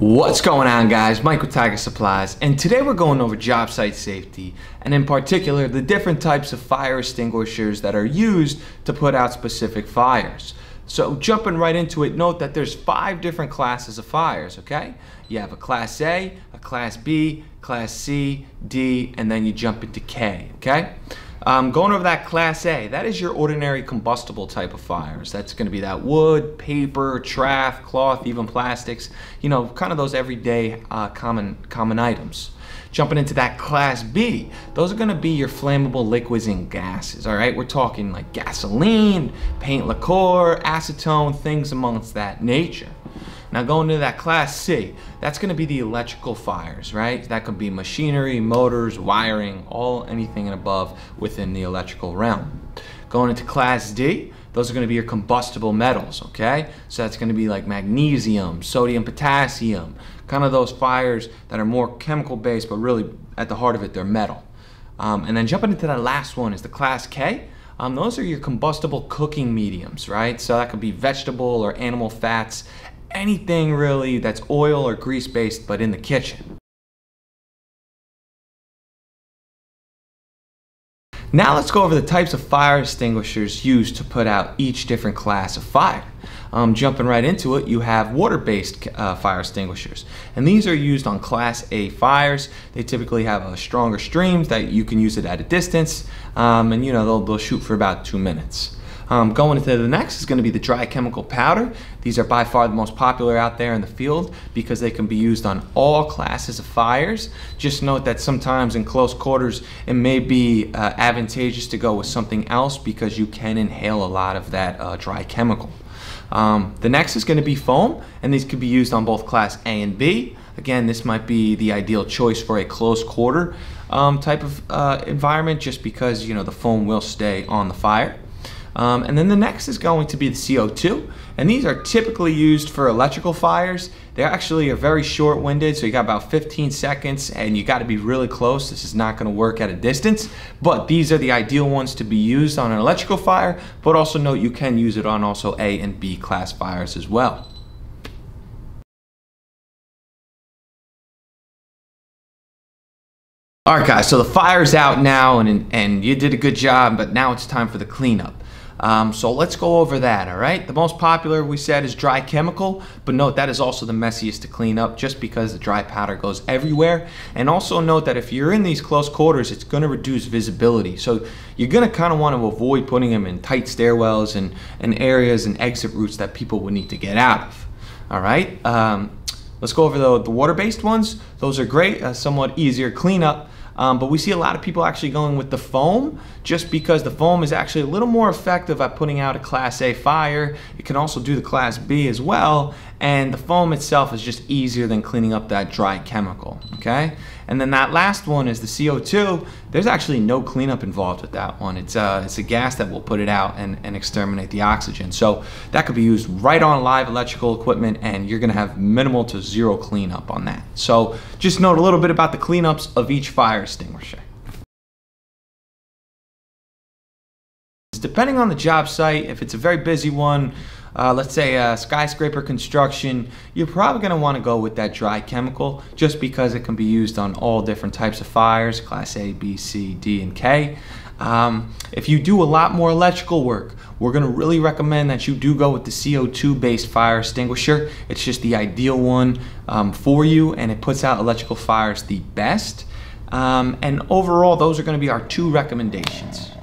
What's going on, guys? Mike with Tiger Supplies, and today we're going over job site safety, and in particular the different types of fire extinguishers that are used to put out specific fires. So jumping right into it, note that there's 5 different classes of fires, okay? You have a class A, a class B, class C, D, and then you jump into K, okay? Going over that class A, that is your ordinary combustible type of fires. That's going to be that wood, paper, chaff, cloth, even plastics, you know, kind of those everyday common items. Jumping into that class B, those are going to be your flammable liquids and gases, all right? We're talking like gasoline, paint liqueur, acetone, things amongst that nature. Now going to that class C, that's going to be the electrical fires, right? That could be machinery, motors, wiring, anything and above within the electrical realm. Going into class D, those are going to be your combustible metals, okay? So that's going to be like magnesium, sodium, potassium, kind of those fires that are more chemical based, but really at the heart of it, they're metal. And then jumping into that last one is the class K. Those are your combustible cooking mediums, right? So that could be vegetable or animal fats, anything really that's oil or grease based but in the kitchen. Now let's go over the types of fire extinguishers used to put out each different class of fire. Jumping right into it, you have water-based fire extinguishers, and these are used on class A fires. They typically have a stronger stream that you can use it at a distance, and you know, they'll shoot for about 2 minutes. Going into the next is going to be the dry chemical powder. These are by far the most popular out there in the field because they can be used on all classes of fires. Just note that sometimes in close quarters it may be advantageous to go with something else because you can inhale a lot of that dry chemical. The next is going to be foam, and these could be used on both class A and B. Again, this might be the ideal choice for a close quarter type of environment just because, you know, the foam will stay on the fire. And then the next is going to be the CO2, and these are typically used for electrical fires. They actually are very short-winded, so you got about 15 seconds and you got to be really close. This is not going to work at a distance, but these are the ideal ones to be used on an electrical fire, but also note you can use it on also A and B class fires as well. Alright guys, so the fire's out now and you did a good job, but now it's time for the cleanup. So let's go over that, all right? The most popular, we said, is dry chemical, but note that is also the messiest to clean up just because the dry powder goes everywhere. And also note that if you're in these close quarters, it's going to reduce visibility. So you're going to kind of want to avoid putting them in tight stairwells and areas and exit routes that people would need to get out of, all right? Let's go over the water-based ones. Those are great, somewhat easier cleanup. But we see a lot of people actually going with the foam just because the foam is actually a little more effective at putting out a class A fire. It can also do the class B as well, and the foam itself is just easier than cleaning up that dry chemical, okay? And then that last one is the CO2. There's actually no cleanup involved with that one. It's a gas that will put it out and exterminate the oxygen. So that could be used right on live electrical equipment, and you're gonna have minimal to zero cleanup on that. So just note a little bit about the cleanups of each fire extinguisher. Depending on the job site, if it's a very busy one, let's say skyscraper construction, you're probably going to want to go with that dry chemical just because it can be used on all different types of fires, class A, B, C, D, and K. If you do a lot more electrical work, we're going to really recommend that you do go with the CO2 based fire extinguisher. It's just the ideal one for you, and it puts out electrical fires the best. And overall, those are going to be our 2 recommendations.